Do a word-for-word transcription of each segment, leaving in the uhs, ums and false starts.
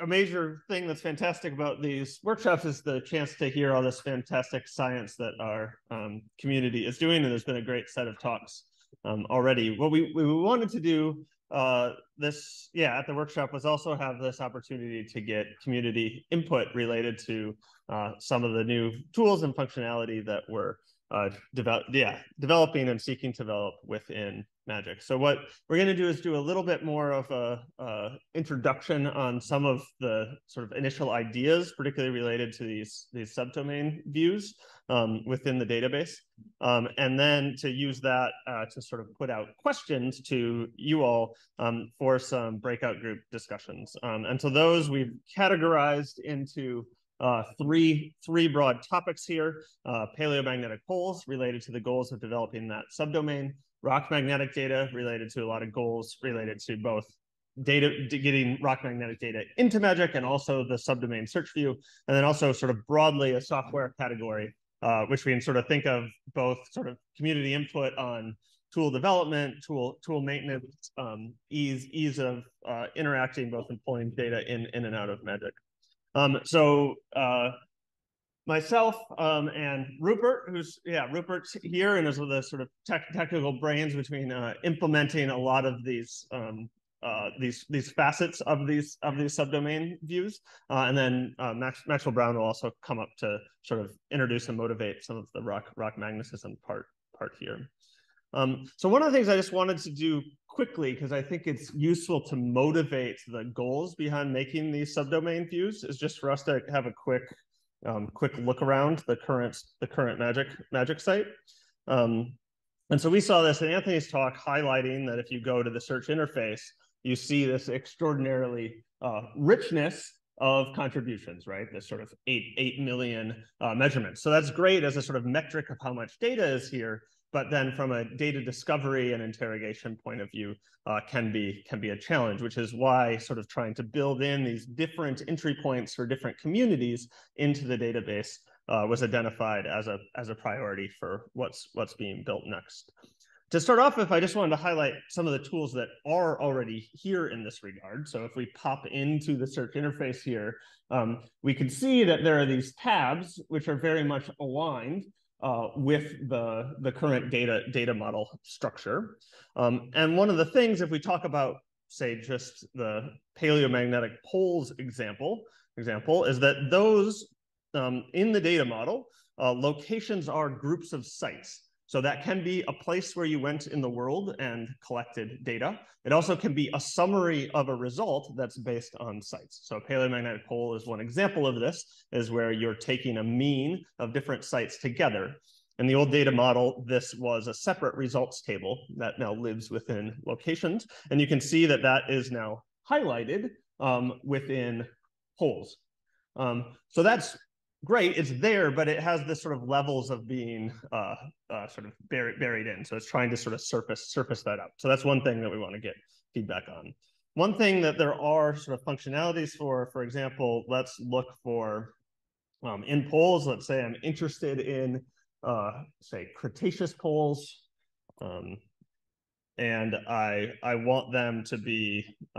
a major thing that's fantastic about these workshops is the chance to hear all this fantastic science that our um, community is doing. And there's been a great set of talks um, already. What we, we wanted to do uh, this, yeah, at the workshop was also have this opportunity to get community input related to uh, some of the new tools and functionality that we're uh, develop, yeah, developing and seeking to develop within MAGIC. So what we're going to do is do a little bit more of a, a introduction on some of the sort of initial ideas, particularly related to these, these subdomain views um, within the database. Um, and then to use that uh, to sort of put out questions to you all um, for some breakout group discussions. Um, and so those we've categorized into Uh, three, three broad topics here: uh, paleomagnetic poles related to the goals of developing that subdomain, rock magnetic data related to a lot of goals related to both data, getting rock magnetic data into MAGIC, and also the subdomain search view, and then also sort of broadly a software category, uh, which we can sort of think of both sort of community input on tool development, tool tool maintenance, um, ease ease of uh, interacting both and pulling data in in and out of MAGIC. Um, so uh, myself um, and Rupert, who's, yeah, Rupert's here and is one of the sort of tech, technical brains between uh, implementing a lot of these um, uh, these these facets of these of these subdomain views, uh, and then uh, Max, Maxwell Brown will also come up to sort of introduce and motivate some of the rock rock magnetism part part here. Um, so one of the things I just wanted to do quickly, because I think it's useful to motivate the goals behind making these subdomain views, is just for us to have a quick, um, quick look around the current, the current MAGIC MAGIC site. Um, and so we saw this in Anthony's talk, highlighting that if you go to the search interface, you see this extraordinarily uh, richness of contributions, right? There's sort of eight eight million uh, measurements. So that's great as a sort of metric of how much data is here. But then from a data discovery and interrogation point of view uh, can be can be a challenge, which is why sort of trying to build in these different entry points for different communities into the database uh, was identified as a as a priority for what's what's being built next. To start off with, I just wanted to highlight some of the tools that are already here in this regard. So if we pop into the search interface here, um, we can see that there are these tabs which are very much aligned Uh, with the, the current data data model structure. Um, and one of the things, if we talk about, say, just the paleomagnetic poles example, example is that those um, in the data model, uh, locations are groups of sites. So that can be a place where you went in the world and collected data. It also can be a summary of a result that's based on sites. So a paleomagnetic pole is one example of this, is where you're taking a mean of different sites together. In the old data model, this was a separate results table that now lives within locations. And you can see that that is now highlighted um, within poles. Um, so that's great, it's there, but it has this sort of levels of being uh, uh, sort of buried, buried in. So it's trying to sort of surface surface that up. So that's one thing that we want to get feedback on. One thing that there are sort of functionalities for, for example, let's look for um, in poles. Let's say I'm interested in, uh, say, Cretaceous poles, um, and I I want them to be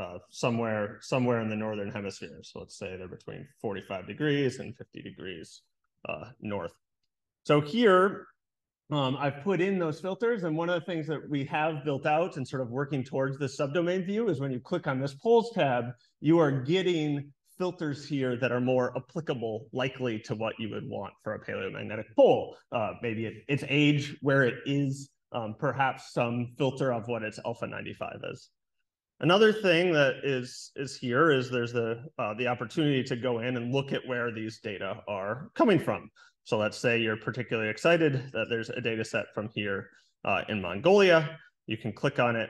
uh, somewhere somewhere in the northern hemisphere. So let's say they're between forty-five degrees and fifty degrees uh, north. So here um, I've put in those filters, and one of the things that we have built out and sort of working towards the subdomain view is when you click on this polls tab, you are getting filters here that are more applicable, likely to what you would want for a paleomagnetic pole. Uh, maybe it, its age, where it is. Um, perhaps some filter of what its alpha ninety-five is. Another thing that is is here is there's the uh, the opportunity to go in and look at where these data are coming from. So let's say you're particularly excited that there's a data set from here uh, in Mongolia. You can click on it,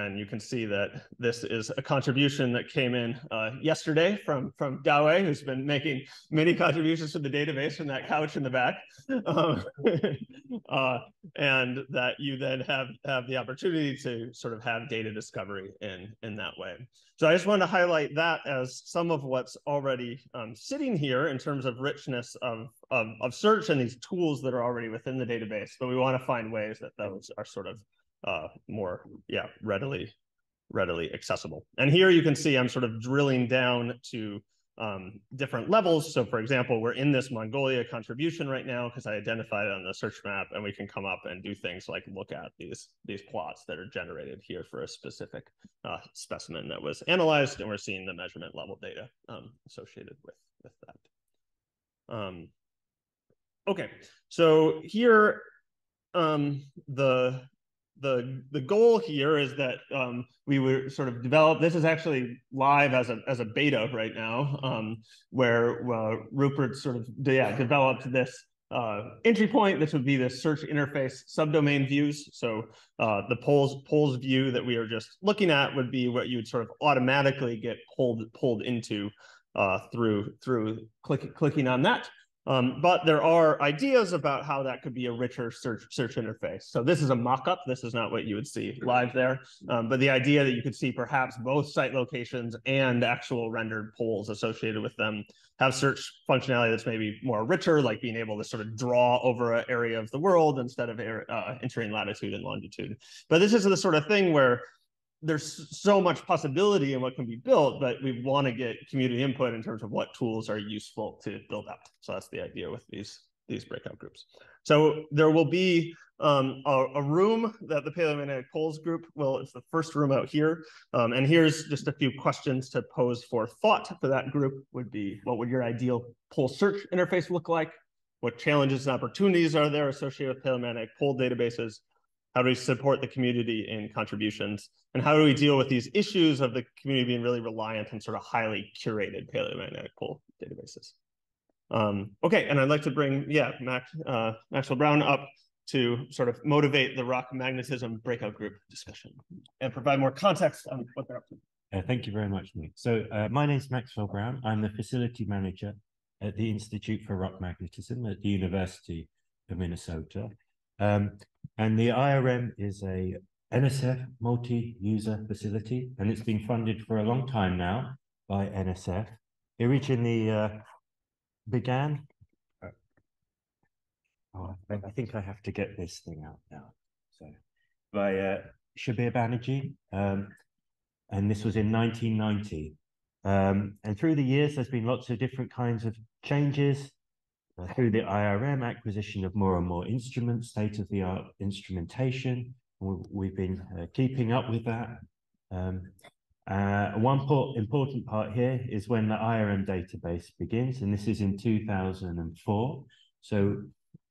and you can see that this is a contribution that came in uh, yesterday from, from Dawe, who's been making many contributions to the database from that couch in the back. Um, uh, and that you then have, have the opportunity to sort of have data discovery in, in that way. So I just wanted to highlight that as some of what's already um, sitting here in terms of richness of, of, of search and these tools that are already within the database. But we want to find ways that those are sort of Uh, more, yeah, readily readily accessible. And here you can see I'm sort of drilling down to um, different levels. So for example, we're in this Mongolia contribution right now because I identified it on the search map, and we can come up and do things like look at these, these plots that are generated here for a specific uh, specimen that was analyzed, and we're seeing the measurement level data um, associated with, with that. Um, okay, so here um, the The, the goal here is that um, we were sort of develop, this is actually live as a, as a beta right now, um, where uh, Rupert sort of yeah, developed this uh, entry point. This would be the search interface subdomain views. So uh, the polls, polls view that we are just looking at would be what you would sort of automatically get pulled, pulled into uh, through, through click, clicking on that. Um, but there are ideas about how that could be a richer search search interface. So this is a mock-up. This is not what you would see live there. Um, but the idea that you could see perhaps both site locations and actual rendered polls associated with them, have search functionality that's maybe more richer, like being able to sort of draw over an area of the world instead of uh, entering latitude and longitude. But this is the sort of thing where there's so much possibility in what can be built, but we want to get community input in terms of what tools are useful to build out. So that's the idea with these, these breakout groups. So there will be um, a, a room that the Paleomagnetic Polls group will, it's the first room out here. Um, and here's just a few questions to pose for thought for that group would be, what would your ideal poll search interface look like? What challenges and opportunities are there associated with Paleomagnetic poll databases? How do we support the community in contributions? And how do we deal with these issues of the community being really reliant on sort of highly curated paleomagnetic pool databases? Um, okay, and I'd like to bring, yeah, Max, uh, Maxwell Brown up to sort of motivate the rock magnetism breakout group discussion and provide more context on what they're up to. Uh, thank you very much, Nick. So uh, my name is Maxwell Brown. I'm the facility manager at the Institute for Rock Magnetism at the University of Minnesota. Um, and the I R M is a N S F multi-user facility, and it's been funded for a long time now by N S F. It originally uh, began. Oh, I think I have to get this thing out now. So, by uh, Shabir Banerjee, um, and this was in nineteen ninety. Um, and through the years, there's been lots of different kinds of changes. Through the I R M, acquisition of more and more instruments, state-of-the-art instrumentation. We've been uh, keeping up with that. Um, uh, one part, important part here is when the I R M database begins, and this is in two thousand four. So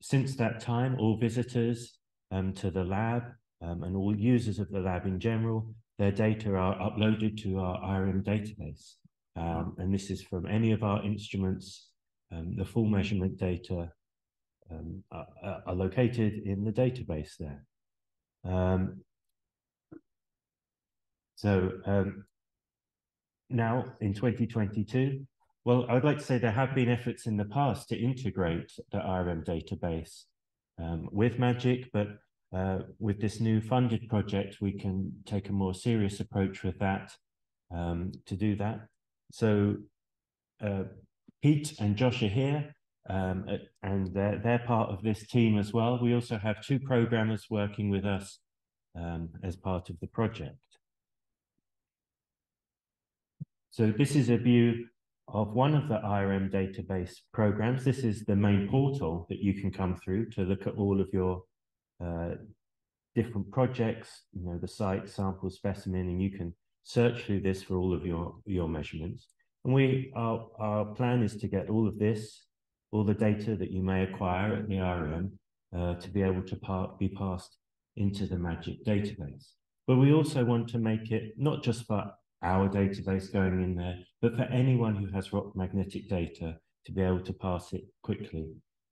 since that time, all visitors um, to the lab um, and all users of the lab in general, their data are uploaded to our I R M database. Um, and this is from any of our instruments. Um, the full measurement data um, are, are located in the database there. Um, so um, now in twenty twenty-two, well, I would like to say there have been efforts in the past to integrate the I R M database um, with MAGIC, but uh, with this new funded project, we can take a more serious approach with that um, to do that. So uh, Pete and Josh are here, um, and they're, they're part of this team as well. We also have two programmers working with us um, as part of the project. So this is a view of one of the I R M database programs. This is the main portal that you can come through to look at all of your uh, different projects, you know, the site, sample, specimen, and you can search through this for all of your, your measurements. And we, our, our plan is to get all of this, all the data that you may acquire at the I R M, uh, to be able to part, be passed into the MAGIC database. But we also want to make it not just for our database going in there, but for anyone who has rock magnetic data to be able to pass it quickly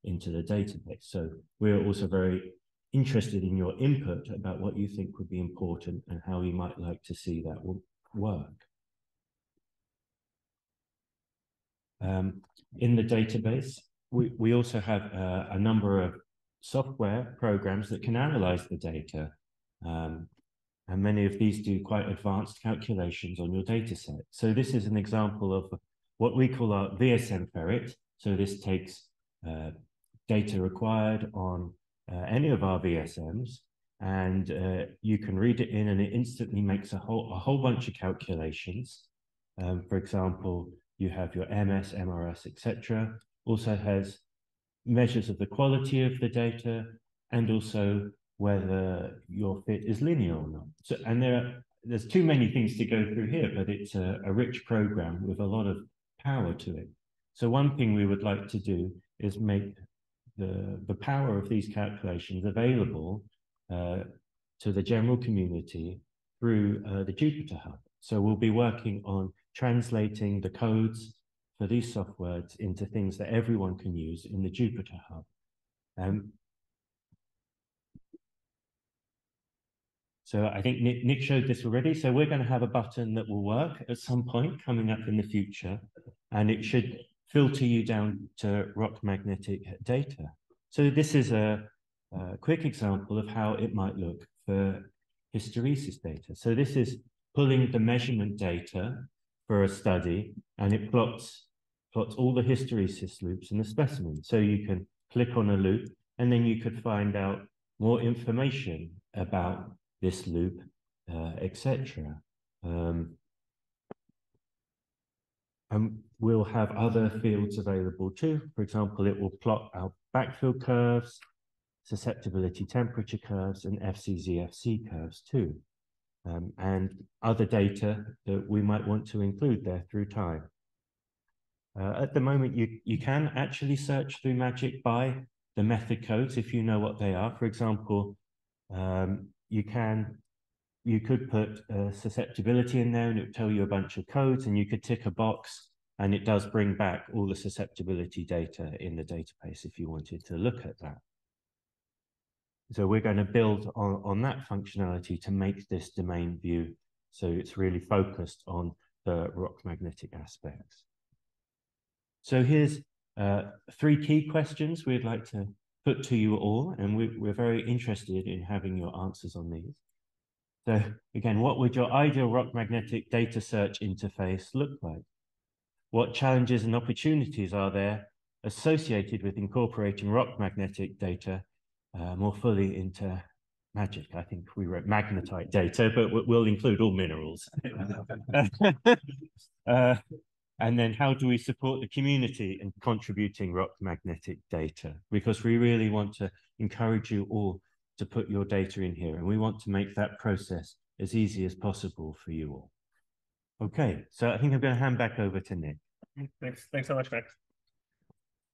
into the database. So we're also very interested in your input about what you think would be important and how you might like to see that will work. Um, in the database, we, we also have uh, a number of software programs that can analyze the data. Um, and many of these do quite advanced calculations on your data set. So this is an example of what we call our V S M ferret. So this takes uh, data required on uh, any of our V S Ms and uh, you can read it in, and it instantly makes a whole a whole bunch of calculations. Um, for example, you have your M S, M R S, et cetera. Also has measures of the quality of the data, and also whether your fit is linear or not. So, and there are, there's too many things to go through here, but it's a, a rich program with a lot of power to it. So one thing we would like to do is make the, the power of these calculations available uh, to the general community through uh, the Jupyter Hub. So we'll be working on translating the codes for these soft words into things that everyone can use in the Jupyter Hub. Um, so I think Nick, Nick showed this already. So we're going to have a button that will work at some point coming up in the future, and it should filter you down to rock magnetic data. So this is a, a quick example of how it might look for hysteresis data. So this is pulling the measurement data for a study, and it plots, plots all the hysteresis loops in the specimen. So you can click on a loop, and then you could find out more information about this loop, uh, et cetera. Um, and we'll have other fields available too. For example, it will plot our backfill curves, susceptibility temperature curves, and F C Z F C curves too. Um, and other data that we might want to include there through time. Uh, at the moment, you, you can actually search through MAGIC by the method codes if you know what they are. For example, um, you can you could put uh, susceptibility in there, and it would tell you a bunch of codes, and you could tick a box, and it does bring back all the susceptibility data in the database if you wanted to look at that. So we're going to build on, on that functionality to make this domain view so it's really focused on the rock magnetic aspects. So here's uh, three key questions we'd like to put to you all, and we, we're very interested in having your answers on these. So again, what would your ideal rock magnetic data search interface look like? What challenges and opportunities are there associated with incorporating rock magnetic data Uh, more fully into MAGIC? I think we wrote magnetite data, but we'll include all minerals. uh, and then how do we support the community in contributing rock magnetic data? Because we really want to encourage you all to put your data in here, and we want to make that process as easy as possible for you all. Okay, so I think I'm going to hand back over to Nick. Thanks, Thanks so much, Max.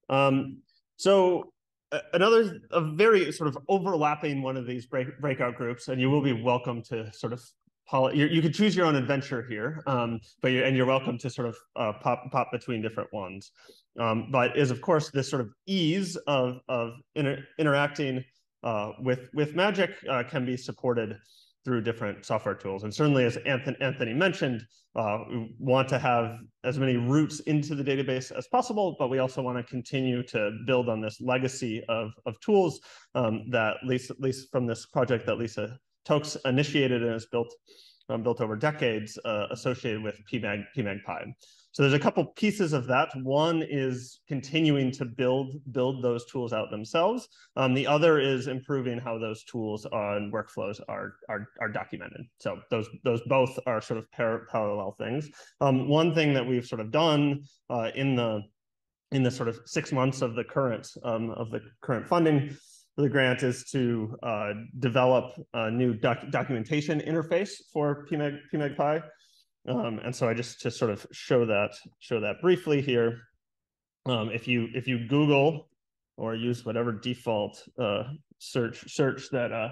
Um, so Another, a very sort of overlapping one of these break, breakout groups, and you will be welcome to sort of, poly, you, you could choose your own adventure here, um, but you, and you're welcome to sort of uh, pop, pop between different ones. Um, but is, of course, this sort of ease of, of inter, interacting uh, with, with MAGIC uh, can be supported through different software tools. And certainly, as Anthony, Anthony mentioned, uh, we want to have as many routes into the database as possible, but we also want to continue to build on this legacy of, of tools um, that Lisa, at least from this project that Lisa Tokes initiated and has built, um, built over decades uh, associated with PMag, PmagPy. So there's a couple pieces of that. One is continuing to build, build those tools out themselves. Um, the other is improving how those tools and workflows are, are, are documented. So those, those both are sort of par parallel things. Um, one thing that we've sort of done uh, in the, in the sort of six months of the current, um, of the current funding, the grant is to uh, develop a new doc documentation interface for PMag, PmagPy. Um, and so I just to sort of show that show that briefly here. Um, if you if you Google or use whatever default uh, search search that uh,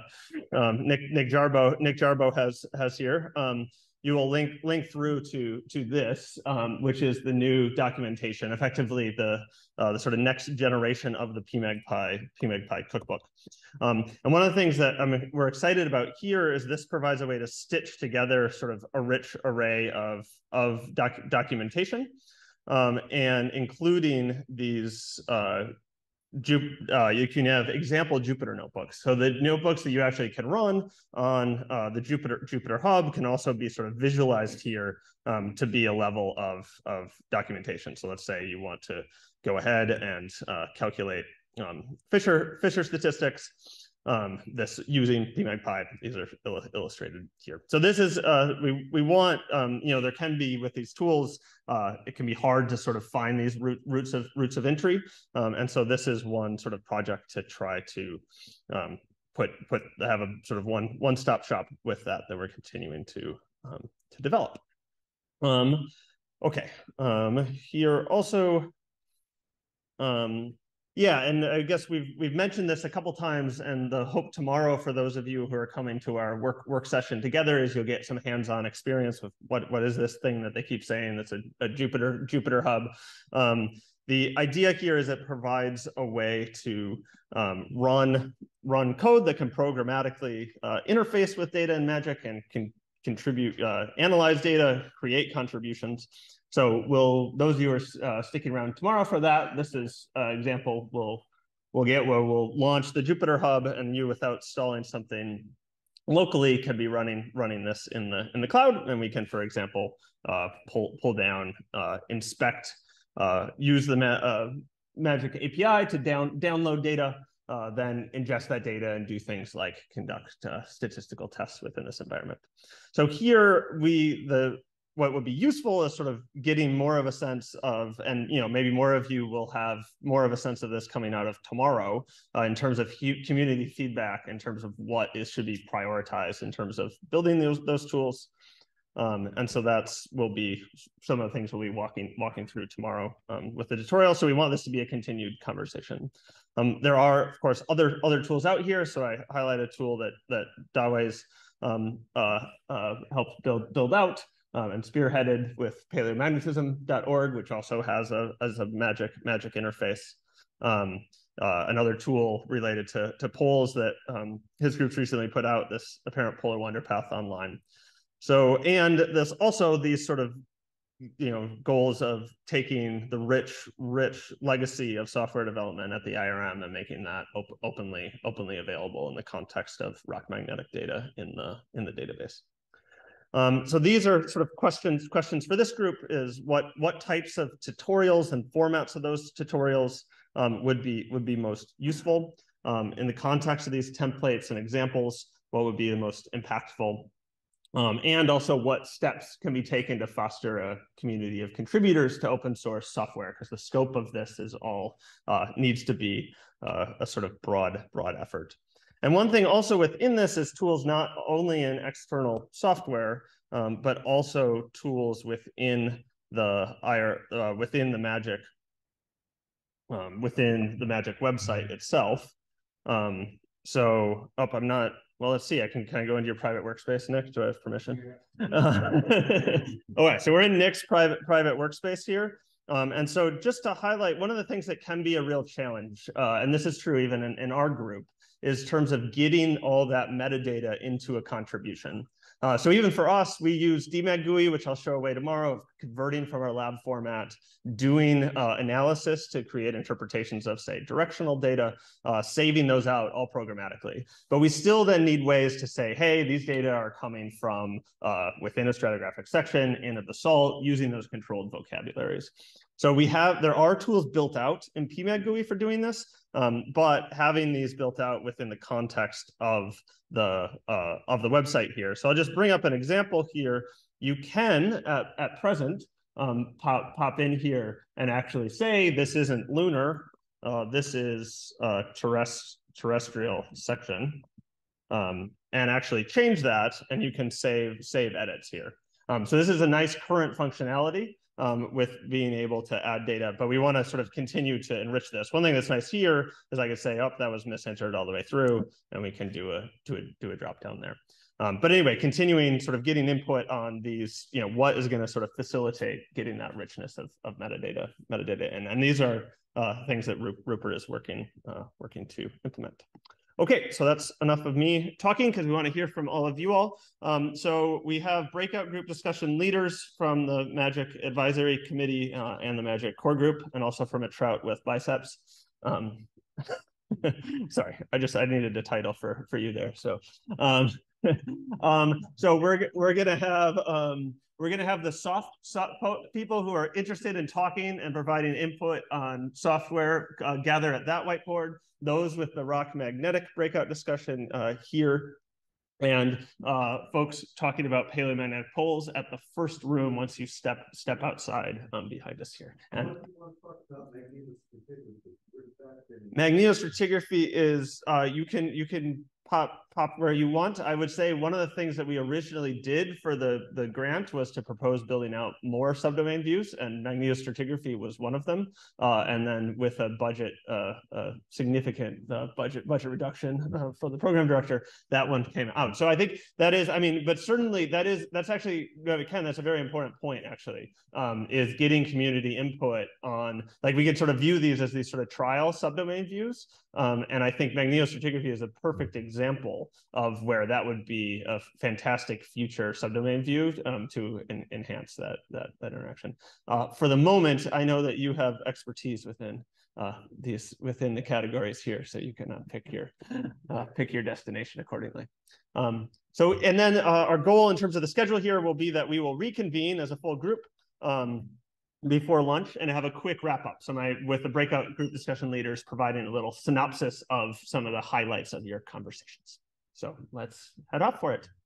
um, Nick Nick Jarboe Nick Jarboe has has here, um, you will link link through to to this, um, which is the new documentation, effectively the uh, the sort of next generation of the PmagPy PmagPy cookbook. Um, and one of the things that I mean, we're excited about here is this provides a way to stitch together sort of a rich array of of doc documentation, um, and including these uh, Ju uh, you can have example Jupyter notebooks. So the notebooks that you actually can run on uh, the Jupyter Jupyter Hub can also be sort of visualized here um, to be a level of of documentation. So let's say you want to go ahead and uh, calculate um, Fisher Fisher statistics. um, this using PmagPy. These are il illustrated here. So this is, uh, we, we want, um, you know, there can be with these tools, uh, it can be hard to sort of find these root, roots of roots of entry. Um, and so this is one sort of project to try to um, put, put, have a sort of one, one stop shop with that, that we're continuing to, um, to develop. Um, okay. Um, here also, um, yeah, and I guess we've we've mentioned this a couple times, and the hope tomorrow for those of you who are coming to our work work session together is you'll get some hands-on experience with what what is this thing that they keep saying that's a, a Jupyter Jupyter Hub. Um, the idea here is it provides a way to um, run run code that can programmatically uh, interface with data in MAGIC and can contribute, uh, analyze data, create contributions. So we'll, those of you who are uh, sticking around tomorrow for that, this is an uh, example we'll, we'll get where we'll launch the Jupyter Hub, and you, without installing something locally, can be running running this in the in the cloud. And we can, for example, uh, pull, pull down, uh, inspect, uh, use the ma uh, MAGIC A P I to down, download data, uh, then ingest that data and do things like conduct uh, statistical tests within this environment. So here we, the, what would be useful is sort of getting more of a sense of, and you know, maybe more of you will have more of a sense of this coming out of tomorrow, uh, in terms of community feedback, in terms of what is should be prioritized in terms of building those those tools, um, and so that's will be some of the things we'll be walking walking through tomorrow um, with the tutorial. So we want this to be a continued conversation. Um, there are of course other other tools out here. So I highlight a tool that that Dawe's um, uh, uh, helped build build out. Um, and spearheaded with paleomagnetism dot org, which also has a as a MAGIC MAGIC interface. Um, uh, another tool related to to polls that um, his group's recently put out, this apparent polar wander path online. So, and this also these sort of you know goals of taking the rich rich legacy of software development at the I R M and making that op openly openly available in the context of rock magnetic data in the in the database. Um, so these are sort of questions, questions for this group is what, what types of tutorials and formats of those tutorials um, would be, would be most useful um, in the context of these templates and examples, what would be the most impactful, um, and also what steps can be taken to foster a community of contributors to open source software, because the scope of this is all, uh, needs to be uh, a sort of broad, broad effort. And one thing also within this is tools not only in external software, um, but also tools within the I R, uh, within the MAGIC, um, within the MAGIC website itself. Um, so, oh, I'm not. Well, let's see. I can kind of go into your private workspace, Nick. Do I have permission? Uh, all right. So we're in Nick's private private workspace here. Um, and so, just to highlight, one of the things that can be a real challenge, uh, and this is true even in, in our group, is terms of getting all that metadata into a contribution. Uh, so even for us, we use D MAG G U I, which I'll show away tomorrow, of converting from our lab format, doing uh, analysis to create interpretations of, say, directional data, uh, saving those out all programmatically. But we still then need ways to say, hey, these data are coming from uh, within a stratigraphic section, in a basalt, using those controlled vocabularies. So we have, there are tools built out in PMag G U I for doing this, um, but having these built out within the context of the uh, of the website here. So I'll just bring up an example here. You can at, at present um, pop pop in here and actually say this isn't lunar, uh, this is uh, terrest terrestrial section, um, and actually change that, and you can save save edits here. Um, so this is a nice current functionality. Um, with being able to add data, but we want to sort of continue to enrich this. One thing that's nice here is I could say, oh, that was misentered all the way through, and we can do a do a, do a drop down there. Um, but anyway, continuing sort of getting input on these, you know, what is going to sort of facilitate getting that richness of, of metadata metadata in. And these are uh, things that Rupert is working uh, working to implement. Okay, so that's enough of me talking because we want to hear from all of you all. Um, so we have breakout group discussion leaders from the MAGIC Advisory Committee uh, and the MAGIC Core Group, and also from a trout with biceps. Um, sorry, I just I needed a title for for you there. So um, um, so we're we're gonna have um, we're gonna have the soft, soft people who are interested in talking and providing input on software uh, gather at that whiteboard. Those with the rock magnetic breakout discussion uh, here, and uh, folks talking about paleomagnetic poles at the first room once you step step outside um, behind us here. And magnetostratigraphy is uh, you can you can pop pop where you want. I would say one of the things that we originally did for the the grant was to propose building out more subdomain views, and magnetostratigraphy was one of them. Uh, and then with a budget, uh, a significant uh, budget budget reduction uh, for the program director, that one came out. So I think that is, I mean, but certainly that is that's actually Ken. That's a very important point. Actually, um, is getting community input on, like, we could sort of view these as these sort of trial subdomain views. Um, and I think magnetostratigraphy is a perfect example of where that would be a fantastic future subdomain view um, to en enhance that that, that interaction. Uh, for the moment, I know that you have expertise within uh, these within the categories here, so you can uh, pick your uh, pick your destination accordingly. Um, so, and then uh, our goal in terms of the schedule here will be that we will reconvene as a full group Um, before lunch and have a quick wrap up. So my, with the breakout group discussion leaders providing a little synopsis of some of the highlights of your conversations. So let's head up for it.